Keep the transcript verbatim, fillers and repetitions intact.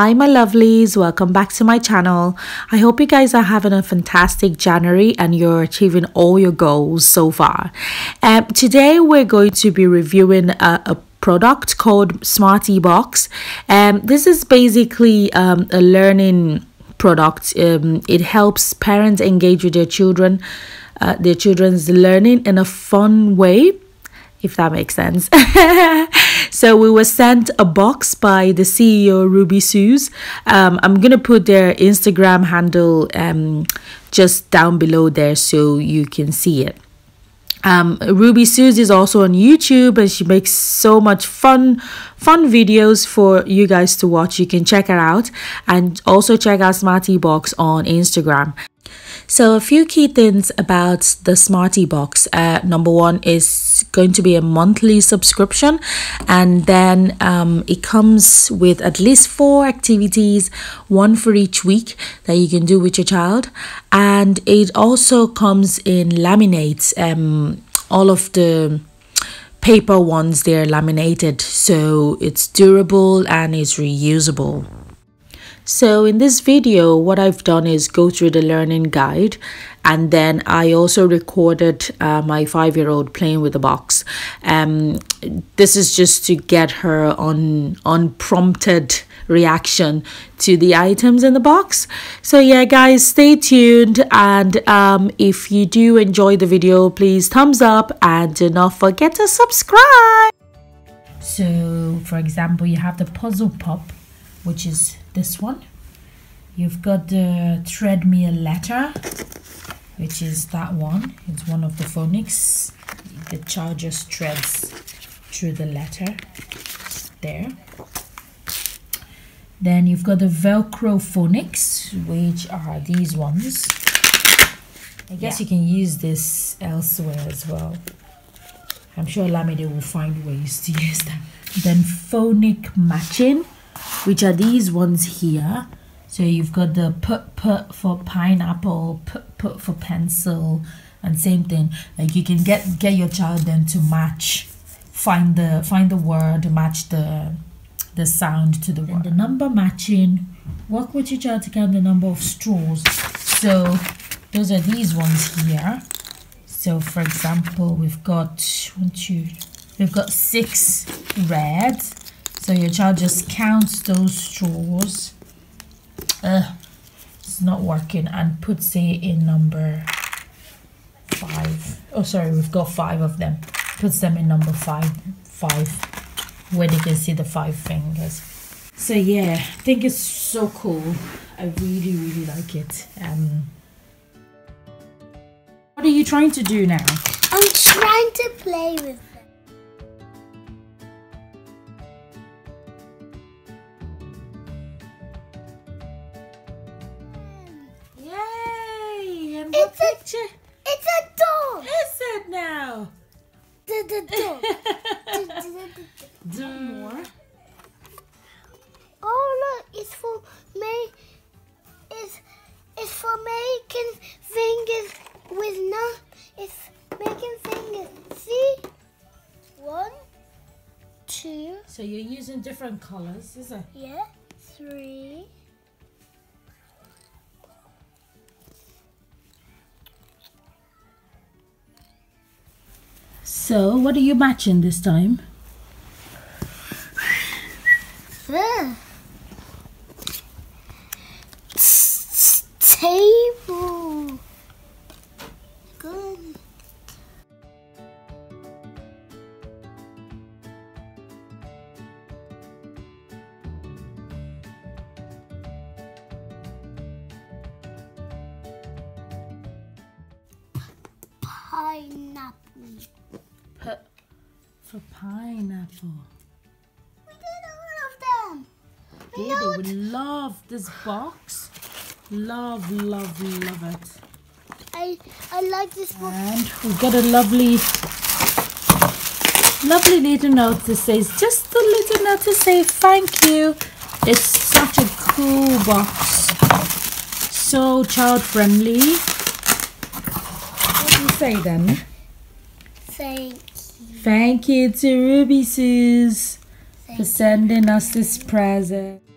Hi my lovelies, welcome back to my channel. I hope you guys are having a fantastic January and you're achieving all your goals so far. Um, today we're going to be reviewing a, a product called SmarteeBox. Um, this is basically um, a learning product. Um, it helps parents engage with their children, uh, their children's learning in a fun way, if that makes sense. So we were sent a box by the C E O, RubySuze. Um, I'm going to put their Instagram handle um, just down below there so you can see it. Um, RubySuze is also on YouTube and she makes so much fun, fun videos for you guys to watch. You can check her out and also check out SmarteeBox on Instagram. So a few key things about the SmarteeBox. Uh, number one is going to be a monthly subscription, and then um, it comes with at least four activities, one for each week that you can do with your child. And it also comes in laminates. Um, all of the paper ones, they're laminated, so it's durable and it's reusable. So in this video, what I've done is go through the learning guide, and then I also recorded uh, my five-year-old playing with the box. Um, this is just to get her on unprompted reaction to the items in the box. So yeah, guys, stay tuned, and um, if you do enjoy the video, please thumbs up and do not forget to subscribe. So for example, you have the puzzle pop, which is this one. You've got the treadmill letter, which is that one. It's one of the phonics. The child just treads through the letter there. Then you've got the Velcro phonics, which are these ones. I guess yeah. You can use this elsewhere as well. I'm sure Lamide will find ways to use them. Then phonic matching, which are these ones here. So you've got the p-p for pineapple, p-p for pencil, and same thing. Like you can get get your child then to match, find the find the word, match the the sound to the word. And the number matching, work with your child to count the number of straws. So those are these ones here. So for example, we've got one, two, we've got six red. So your child just counts those straws. Uh, it's not working, and puts it in number five. Oh, sorry, we've got five of them. Puts them in number five, five, where they can see the five fingers. So yeah, I think it's so cool. I really, really like it. Um, what are you trying to do now? I'm trying to play with them. It's a picture. It's a dog. Is it now? The the dog. Do more. Oh look, it's for make. It's it's for making fingers with no. It's making fingers. See, one, two. So you're using different colors, is it? Yeah. Three. So, what are you matching this time? The table. Good. Pineapple. P for pineapple. We did all of them. We did it. We love this box. Love, love, love it. I I like this box. And we've got a lovely, lovely little note that says, just a little note to say thank you. It's such a cool box. So child friendly. What do you say then? Thank you. Thank you to RubySuze for sending us this present.